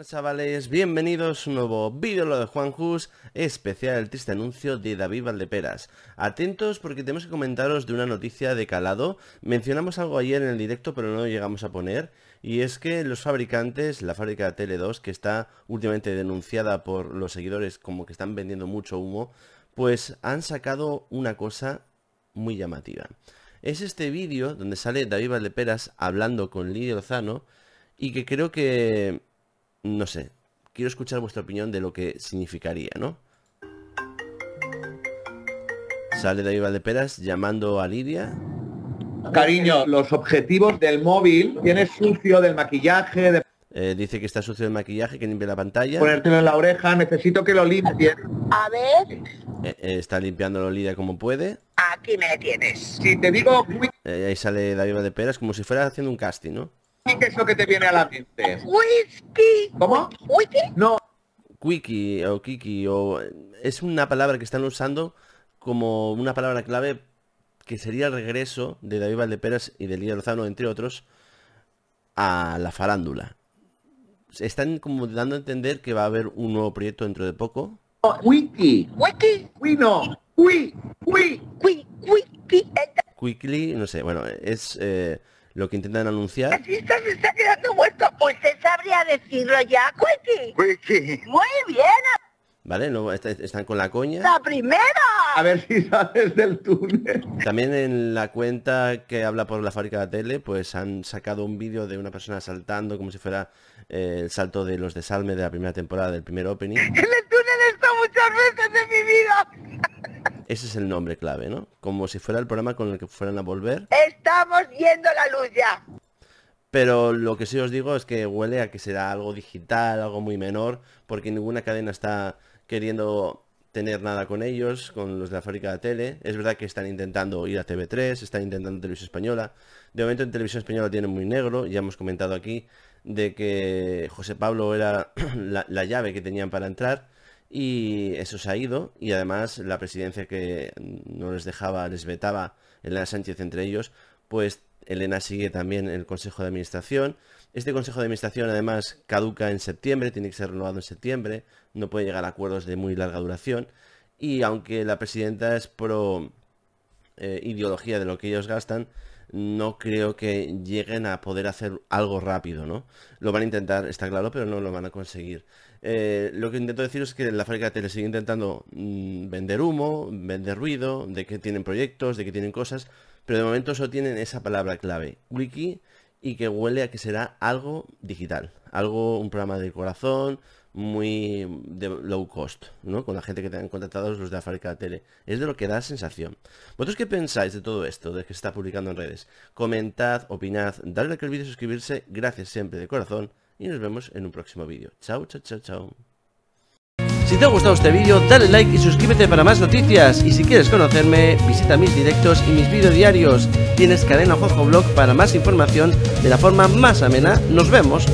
Buenas chavales, bienvenidos a un nuevo vídeo de Juanjus, especial el triste anuncio de David Valldeperas. Atentos porque tenemos que comentaros de una noticia de calado. Mencionamos algo ayer en el directo pero no lo llegamos a poner. Y es que los fabricantes, la fábrica Tele2, que está últimamente denunciada por los seguidores como que están vendiendo mucho humo, pues han sacado una cosa muy llamativa. Es este vídeo donde sale David Valldeperas hablando con Lydia Lozano y que creo que... no sé, quiero escuchar vuestra opinión de lo que significaría, ¿no? Sale David Valldeperas llamando a Lydia. Cariño, los objetivos del móvil, tienes sucio del maquillaje. Dice que está sucio del maquillaje, que limpie la pantalla. Ponértelo en la oreja, necesito que lo limpies. A ver. Está limpiándolo Lydia como puede. Aquí me tienes. Si te digo... ahí sale David Valldeperas como si fuera haciendo un casting, ¿no? ¿Qué es lo que te viene a la mente? Whisky. ¿Cómo? ¿Whisky? No. Wiki o Kiki o... es una palabra que están usando como una palabra clave que sería el regreso de David Valldeperas y de Lydia Lozano, entre otros, a la farándula. Están como dando a entender que va a haber un nuevo proyecto dentro de poco. Wiki. Wiki. Wino. Wiki. Wiki. Wiki. No sé, bueno, es... lo que intentan anunciar. Así se está quedando muerto. Usted sabría decirlo ya, Quiki. Quiki. Muy bien. Vale, no, están con la coña. La primera. A ver si sales del túnel. También en la cuenta que habla por la fábrica de la tele, pues han sacado un vídeo de una persona saltando como si fuera el salto de los Desalme de la primera temporada, del primer opening. En el túnel he estado muchas veces de mi vida. Ese es el nombre clave, ¿no? Como si fuera el programa con el que fueran a volver. Estamos viendo la luz ya. Pero lo que sí os digo es que huele a que será algo digital, algo muy menor, porque ninguna cadena está queriendo tener nada con ellos, con los de la fábrica de tele. Es verdad que están intentando ir a TV3, están intentando Televisión Española. De momento en Televisión Española tienen muy negro, ya hemos comentado aquí, de que José Pablo era la llave que tenían para entrar. Y eso se ha ido, y además la presidencia que no les dejaba, les vetaba, Elena Sánchez entre ellos, pues Elena sigue también el Consejo de Administración. Este Consejo de Administración además caduca en septiembre, tiene que ser renovado en septiembre, no puede llegar a acuerdos de muy larga duración, y aunque la presidenta es pro ideología de lo que ellos gastan, no creo que lleguen a poder hacer algo rápido, ¿no? Lo van a intentar, está claro, pero no lo van a conseguir. Lo que intento decir es que la fábrica de tele sigue intentando vender humo, vender ruido, de que tienen proyectos, de que tienen cosas, pero de momento solo tienen esa palabra clave, wiki, y que huele a que será algo digital, algo, un programa de corazón, muy de low cost, ¿no? Con la gente que te han contratado los de la fábrica de tele. Es de lo que da sensación. ¿Vosotros qué pensáis de todo esto, de que se está publicando en redes? Comentad, opinad, dadle like al vídeo, suscribirse. Gracias siempre de corazón y nos vemos en un próximo vídeo. Chao, chao, chao, chao. Si te ha gustado este vídeo, dale like y suscríbete para más noticias. Y si quieres conocerme, visita mis directos y mis vídeos diarios. Tienes Cadena Juanjo Blog para más información de la forma más amena. Nos vemos.